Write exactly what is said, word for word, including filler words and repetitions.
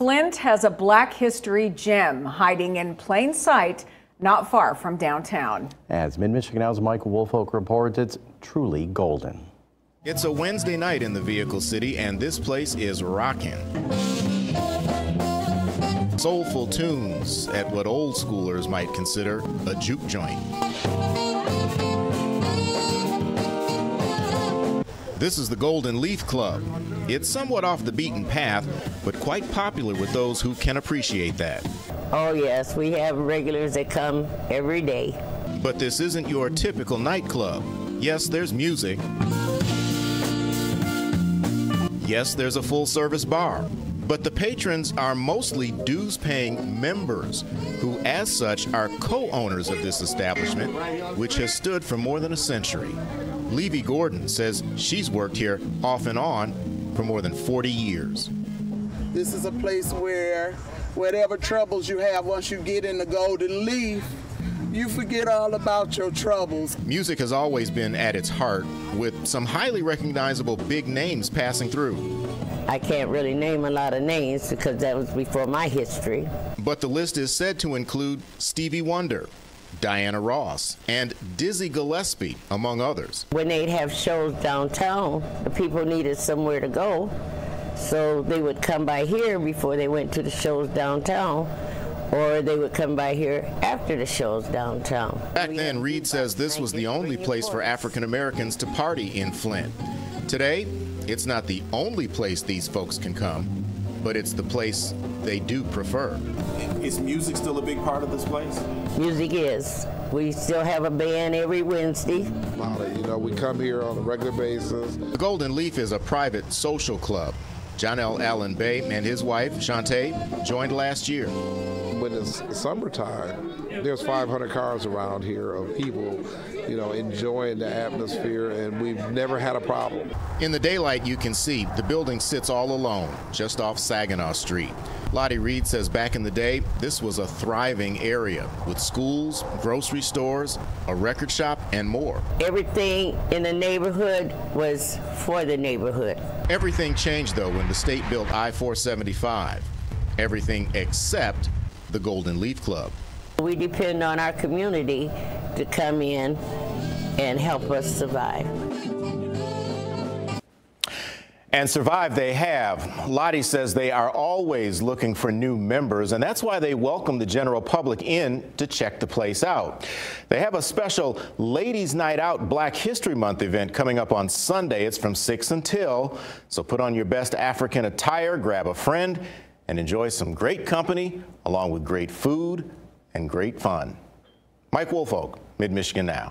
Flint has a Black history gem hiding in plain sight not far from downtown. As MidMichigan Now's Michael Wolfolk reports, it's truly golden. It's a Wednesday night in the Vehicle City, and this place is rocking. Soulful tunes at what old schoolers might consider a juke joint. This is the Golden Leaf Club. It's somewhat off the beaten path, but quite popular with those who can appreciate that. Oh yes, we have regulars that come every day. But this isn't your typical nightclub. Yes, there's music. Yes, there's a full-service bar. But the patrons are mostly dues-paying members who, as such, are co-owners of this establishment, which has stood for more than a century. Levy Gordon says she's worked here off and on for more than forty years. This is a place where whatever troubles you have, once you get in the Golden Leaf, you forget all about your troubles. Music has always been at its heart, with some highly recognizable big names passing through. I can't really name a lot of names because that was before my history. But the list is said to include Stevie Wonder, Diana Ross, and Dizzy Gillespie, among others. When they'd have shows downtown, the people needed somewhere to go, so they would come by here before they went to the shows downtown, or they would come by here after the shows downtown. Back then, Reed says this was the only place for African Americans to party in Flint. Today, it's not the only place these folks can come, but it's the place they do prefer. Is music still a big part of this place? Music is. We still have a band every Wednesday. You know, we come here on a regular basis. The Golden Leaf is a private social club. John L. Allen Bay and his wife, Shante, joined last year. When it's summertime, there's five hundred cars around here of people, you know, enjoying the atmosphere, and we've never had a problem. In the daylight, you can see the building sits all alone, just off Saginaw Street. Lottie Reed says back in the day, this was a thriving area with schools, grocery stores, a record shop, and more. Everything in the neighborhood was for the neighborhood. Everything changed, though, when the state built I four seventy-five. Everything except the Golden Leaf Club. We depend on our community to come in and help us survive. And survive they have. Lottie says they are always looking for new members, and that's why they welcome the general public in to check the place out. They have a special Ladies Night Out Black History Month event coming up on Sunday. It's from six until, so put on your best African attire, grab a friend, and enjoy some great company, along with great food and great fun. Mike Wolfolk, MidMichigan Now.